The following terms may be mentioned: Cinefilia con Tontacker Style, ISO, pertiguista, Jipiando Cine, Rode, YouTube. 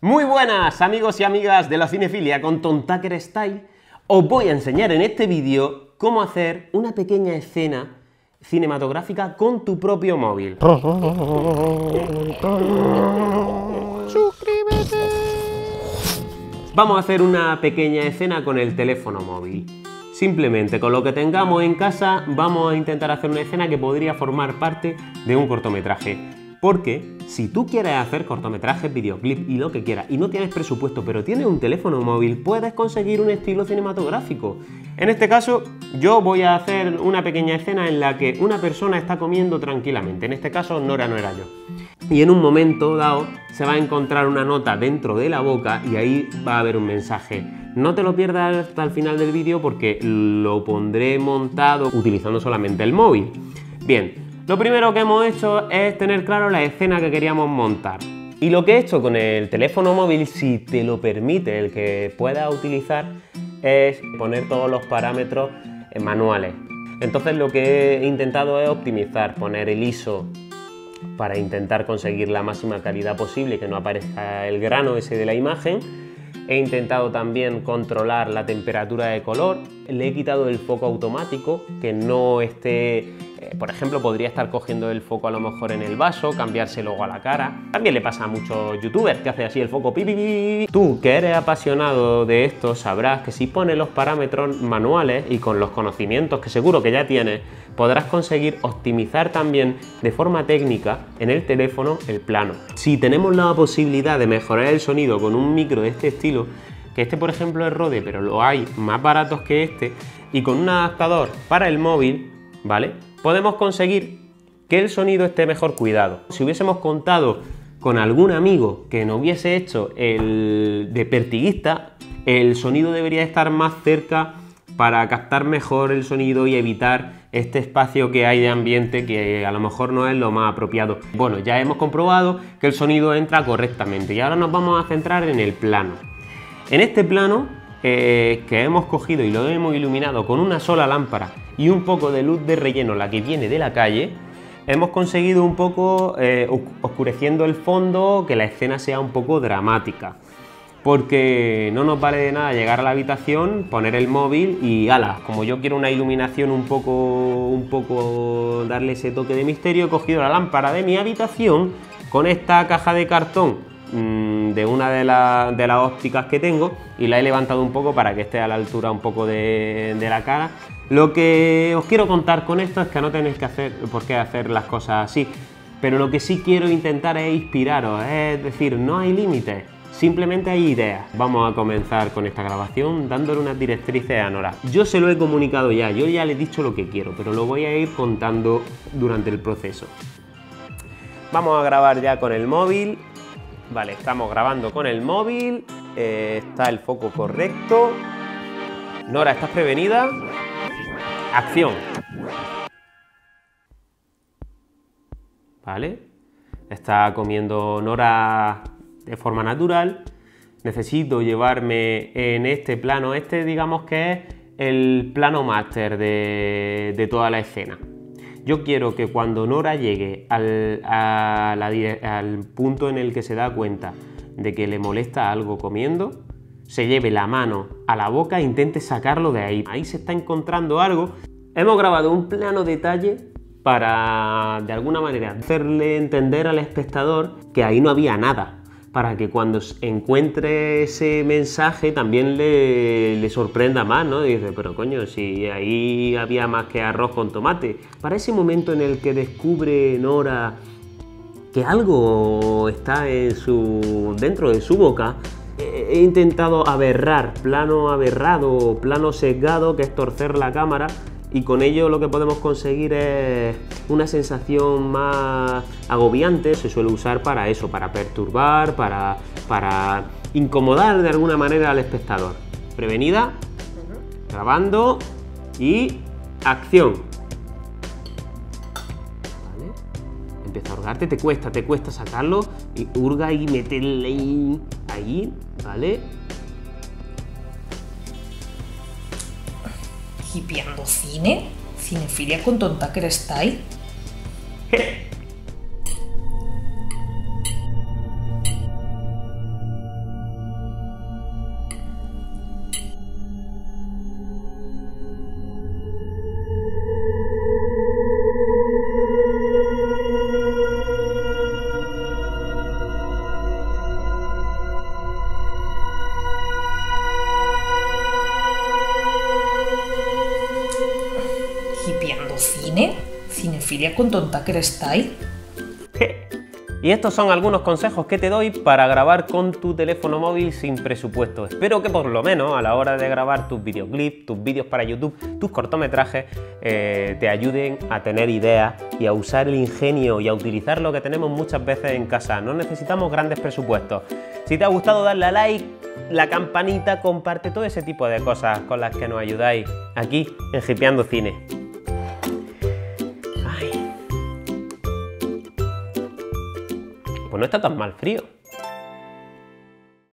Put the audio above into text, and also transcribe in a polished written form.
Muy buenas amigos y amigas de la Cinefilia con Tontacker Style. Os voy a enseñar en este vídeo cómo hacer una pequeña escena cinematográfica con tu propio móvil. ¡Suscríbete! Vamos a hacer una pequeña escena con el teléfono móvil. Simplemente con lo que tengamos en casa vamos a intentar hacer una escena que podría formar parte de un cortometraje. Porque si tú quieres hacer cortometrajes, videoclip y lo que quieras y no tienes presupuesto pero tienes un teléfono móvil, puedes conseguir un estilo cinematográfico. En este caso yo voy a hacer una pequeña escena en la que una persona está comiendo tranquilamente. En este caso Nora no era yo. Y en un momento dado se va a encontrar una nota dentro de la boca y ahí va a haber un mensaje. No te lo pierdas hasta el final del vídeo porque lo pondré montado utilizando solamente el móvil. Bien. Lo primero que hemos hecho es tener claro la escena que queríamos montar. Y lo que he hecho con el teléfono móvil, si te lo permite, el que puedas utilizar, es poner todos los parámetros manuales. Entonces lo que he intentado es optimizar, poner el ISO para intentar conseguir la máxima calidad posible, que no aparezca el grano ese de la imagen. He intentado también controlar la temperatura de color, le he quitado el foco automático, que no esté... Por ejemplo, podría estar cogiendo el foco a lo mejor en el vaso, cambiarse luego a la cara. También le pasa a muchos youtubers que hacen así el foco pipipi. Tú, que eres apasionado de esto, sabrás que si pones los parámetros manuales y con los conocimientos que seguro que ya tienes, podrás conseguir optimizar también de forma técnica en el teléfono el plano. Si tenemos la posibilidad de mejorar el sonido con un micro de este estilo, que este por ejemplo es Rode, pero lo hay más baratos que este, y con un adaptador para el móvil, ¿vale? Podemos conseguir que el sonido esté mejor cuidado. Si hubiésemos contado con algún amigo que nos hubiese hecho el de pertiguista, el sonido debería estar más cerca para captar mejor el sonido y evitar este espacio que hay de ambiente que a lo mejor no es lo más apropiado. Bueno, ya hemos comprobado que el sonido entra correctamente y ahora nos vamos a centrar en el plano. En este plano que hemos cogido y lo hemos iluminado con una sola lámpara y un poco de luz de relleno, la que viene de la calle, hemos conseguido un poco oscureciendo el fondo, que la escena sea un poco dramática, porque no nos vale de nada llegar a la habitación, poner el móvil y ala, como yo quiero una iluminación un poco darle ese toque de misterio, he cogido la lámpara de mi habitación con esta caja de cartón de una de las ópticas que tengo y la he levantado un poco para que esté a la altura un poco de la cara. Lo que os quiero contar con esto es que no tenéis que hacer por qué hacer las cosas así, pero lo que sí quiero intentar es inspiraros, es decir, no hay límites, simplemente hay ideas. Vamos a comenzar con esta grabación dándole unas directrices a Nora. Yo se lo he comunicado ya, yo ya le he dicho lo que quiero, pero lo voy a ir contando durante el proceso. Vamos a grabar ya con el móvil. Vale, estamos grabando con el móvil, está el foco correcto. Nora, ¿estás prevenida? ¡Acción! Vale, está comiendo Nora de forma natural. Necesito llevarme en este plano, este digamos que es el plano máster de toda la escena. Yo quiero que cuando Nora llegue al punto en el que se da cuenta de que le molesta algo comiendo, se lleve la mano a la boca e intente sacarlo de ahí. Ahí se está encontrando algo. Hemos grabado un plano detalle para, de alguna manera, hacerle entender al espectador que ahí no había nada, para que cuando encuentre ese mensaje también le sorprenda más, ¿no? Y dice, pero coño, si ahí había más que arroz con tomate. Para ese momento en el que descubre Nora que algo está en dentro de su boca, he intentado aberrar, plano aberrado, plano sesgado, que es torcer la cámara, y con ello lo que podemos conseguir es una sensación más agobiante. Se suele usar para eso, para perturbar, para incomodar de alguna manera al espectador. Prevenida, grabando y acción. ¿Vale? Empieza a hurgarte, te cuesta sacarlo, y hurga y meterle ahí, ¿vale? Jipiando Cine, Cinefilia con Tontacker Style. Cinefilia con Tontacker Style. Y estos son algunos consejos que te doy para grabar con tu teléfono móvil sin presupuesto. Espero que por lo menos a la hora de grabar tus videoclips, tus vídeos para YouTube, tus cortometrajes, te ayuden a tener ideas y a usar el ingenio y a utilizar lo que tenemos muchas veces en casa. No necesitamos grandes presupuestos. Si te ha gustado, dale a like, la campanita, comparte, todo ese tipo de cosas con las que nos ayudáis aquí en Jipiando Cine. No está tan mal frío.